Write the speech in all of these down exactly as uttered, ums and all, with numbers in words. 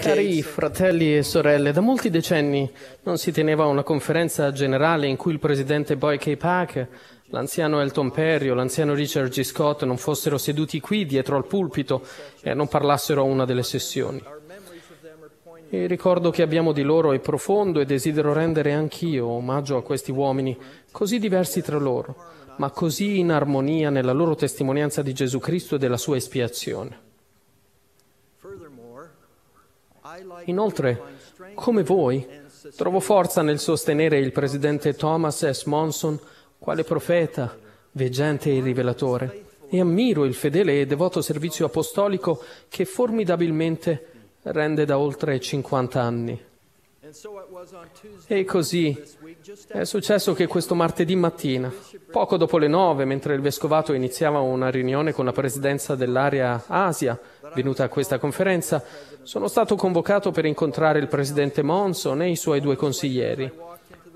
Cari fratelli e sorelle, da molti decenni non si teneva una conferenza generale in cui il presidente Boyd K. Packer, l'anziano Elton Perry o l'anziano Richard G. Scott non fossero seduti qui dietro al pulpito e non parlassero a una delle sessioni. E ricordo che abbiamo di loro è profondo e desidero rendere anch'io omaggio a questi uomini, così diversi tra loro, ma così in armonia nella loro testimonianza di Gesù Cristo e della sua espiazione. Inoltre, come voi, trovo forza nel sostenere il presidente Thomas S. Monson quale profeta, veggente e rivelatore, e ammiro il fedele e devoto servizio apostolico che formidabilmente rende da oltre cinquanta anni. E così è successo che questo martedì mattina, poco dopo le nove, mentre il Vescovato iniziava una riunione con la presidenza dell'area Asia, venuta a questa conferenza, sono stato convocato per incontrare il presidente Monson e i suoi due consiglieri.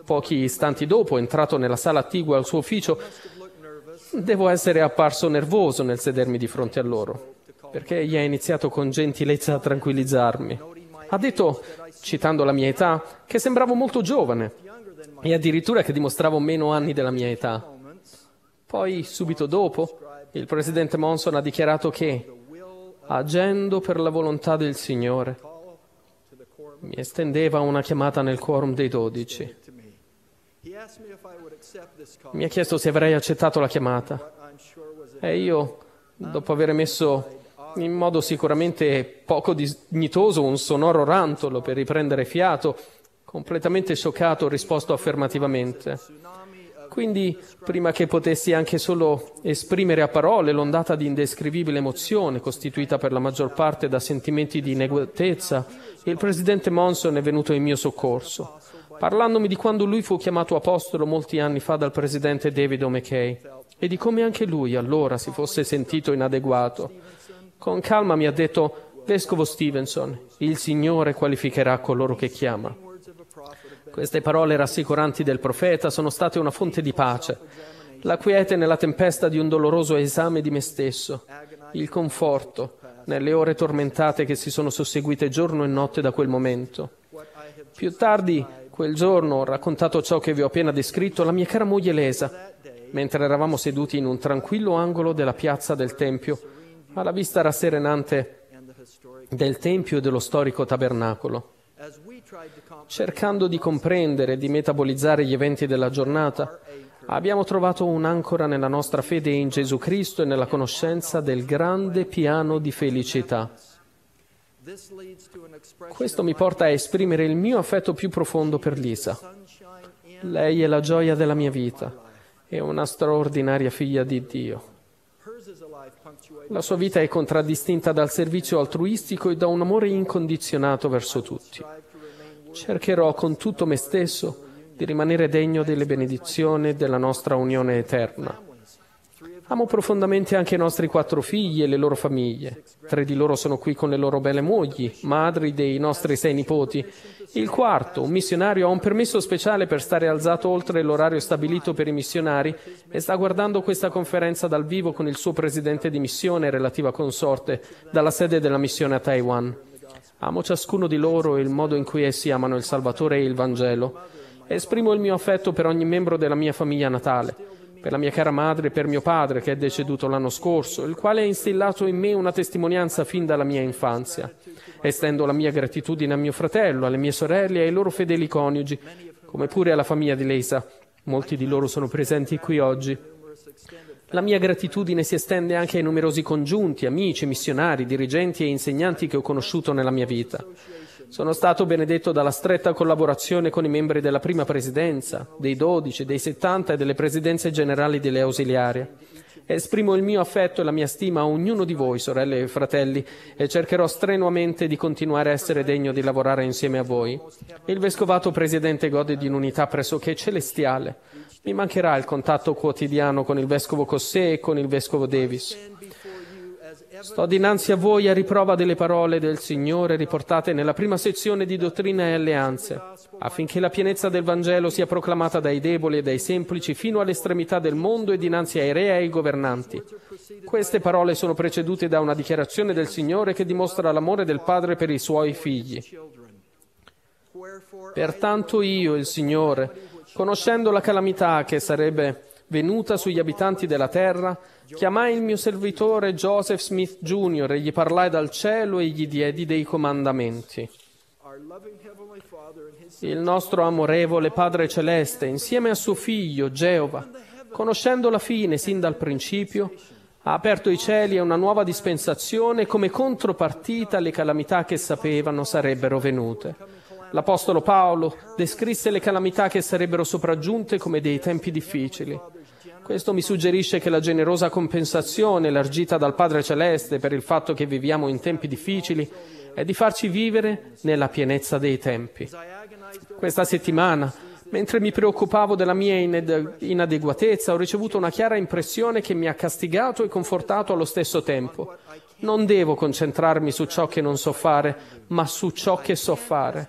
Pochi istanti dopo, entrato nella sala attigua al suo ufficio, devo essere apparso nervoso nel sedermi di fronte a loro, perché egli ha iniziato con gentilezza a tranquillizzarmi. Ha detto, citando la mia età, che sembravo molto giovane e addirittura che dimostravo meno anni della mia età. Poi, subito dopo, il presidente Monson ha dichiarato che agendo per la volontà del Signore, mi estendeva una chiamata nel quorum dei dodici. Mi ha chiesto se avrei accettato la chiamata e io, dopo aver emesso in modo sicuramente poco dignitoso un sonoro rantolo per riprendere fiato, completamente scioccato, ho risposto affermativamente. Quindi, prima che potessi anche solo esprimere a parole l'ondata di indescrivibile emozione, costituita per la maggior parte da sentimenti di inadeguatezza, il presidente Monson è venuto in mio soccorso, parlandomi di quando lui fu chiamato apostolo molti anni fa dal presidente David O. McKay e di come anche lui allora si fosse sentito inadeguato. Con calma mi ha detto, Vescovo Stevenson, il Signore qualificherà coloro che chiama. Queste parole rassicuranti del profeta sono state una fonte di pace, la quiete nella tempesta di un doloroso esame di me stesso, il conforto nelle ore tormentate che si sono susseguite giorno e notte da quel momento. Più tardi, quel giorno, ho raccontato ciò che vi ho appena descritto alla mia cara moglie Lisa, mentre eravamo seduti in un tranquillo angolo della piazza del Tempio, alla vista rasserenante del Tempio e dello storico tabernacolo. Cercando di comprendere e di metabolizzare gli eventi della giornata, abbiamo trovato un'ancora nella nostra fede in Gesù Cristo e nella conoscenza del grande piano di felicità. Questo mi porta a esprimere il mio affetto più profondo per Lisa. Lei è la gioia della mia vita, è una straordinaria figlia di Dio. La sua vita è contraddistinta dal servizio altruistico e da un amore incondizionato verso tutti. Cercherò con tutto me stesso di rimanere degno delle benedizioni della nostra unione eterna. Amo profondamente anche i nostri quattro figli e le loro famiglie. Tre di loro sono qui con le loro belle mogli, madri dei nostri sei nipoti. Il quarto, un missionario, ha un permesso speciale per stare alzato oltre l'orario stabilito per i missionari e sta guardando questa conferenza dal vivo con il suo presidente di missione e relativa consorte dalla sede della missione a Taiwan. Amo ciascuno di loro e il modo in cui essi amano il Salvatore e il Vangelo. Esprimo il mio affetto per ogni membro della mia famiglia natale, per la mia cara madre e per mio padre che è deceduto l'anno scorso, il quale ha instillato in me una testimonianza fin dalla mia infanzia. Estendo la mia gratitudine a mio fratello, alle mie sorelle e ai loro fedeli coniugi, come pure alla famiglia di Lisa. Molti di loro sono presenti qui oggi. La mia gratitudine si estende anche ai numerosi congiunti, amici, missionari, dirigenti e insegnanti che ho conosciuto nella mia vita. Sono stato benedetto dalla stretta collaborazione con i membri della prima presidenza, dei dodici, dei settanta e delle presidenze generali delle ausiliarie. Esprimo il mio affetto e la mia stima a ognuno di voi, sorelle e fratelli, e cercherò strenuamente di continuare a essere degno di lavorare insieme a voi. Il Vescovato Presidente gode di un'unità pressoché celestiale. Mi mancherà il contatto quotidiano con il Vescovo Cossé e con il Vescovo Davis. Sto dinanzi a voi a riprova delle parole del Signore riportate nella prima sezione di Dottrina e Alleanze, affinché la pienezza del Vangelo sia proclamata dai deboli e dai semplici fino all'estremità del mondo e dinanzi ai re e ai governanti. Queste parole sono precedute da una dichiarazione del Signore che dimostra l'amore del Padre per i Suoi figli. Pertanto io, il Signore, conoscendo la calamità che sarebbe venuta sugli abitanti della terra, chiamai il mio servitore Joseph Smith Junior e gli parlai dal cielo e gli diedi dei comandamenti. Il nostro amorevole Padre Celeste, insieme a suo Figlio, Geova, conoscendo la fine sin dal principio, ha aperto i cieli a una nuova dispensazione come contropartita alle calamità che sapevano sarebbero venute. L'Apostolo Paolo descrisse le calamità che sarebbero sopraggiunte come dei tempi difficili. Questo mi suggerisce che la generosa compensazione elargita dal Padre Celeste per il fatto che viviamo in tempi difficili è di farci vivere nella pienezza dei tempi. Questa settimana, mentre mi preoccupavo della mia inadeguatezza, ho ricevuto una chiara impressione che mi ha castigato e confortato allo stesso tempo. Non devo concentrarmi su ciò che non so fare, ma su ciò che so fare.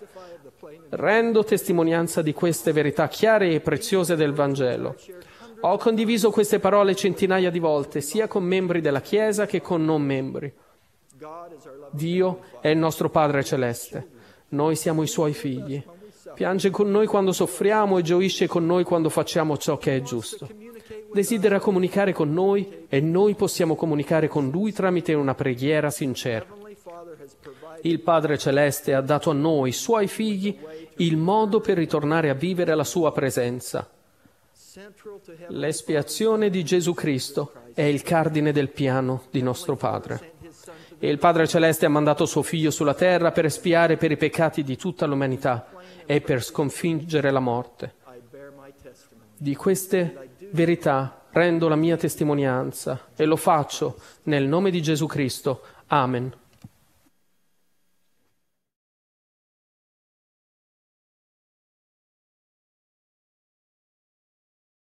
Rendo testimonianza di queste verità chiare e preziose del Vangelo. Ho condiviso queste parole centinaia di volte, sia con membri della Chiesa che con non membri. Dio è il nostro Padre Celeste. Noi siamo i Suoi figli. Piange con noi quando soffriamo e gioisce con noi quando facciamo ciò che è giusto. Desidera comunicare con noi e noi possiamo comunicare con Lui tramite una preghiera sincera. Il Padre Celeste ha dato a noi, Suoi figli, il modo per ritornare a vivere alla Sua presenza. L'espiazione di Gesù Cristo è il cardine del piano di nostro Padre. E il Padre Celeste ha mandato Suo Figlio sulla terra per espiare per i peccati di tutta l'umanità e per sconfiggere la morte. Di queste verità rendo la mia testimonianza e lo faccio nel nome di Gesù Cristo. Amen.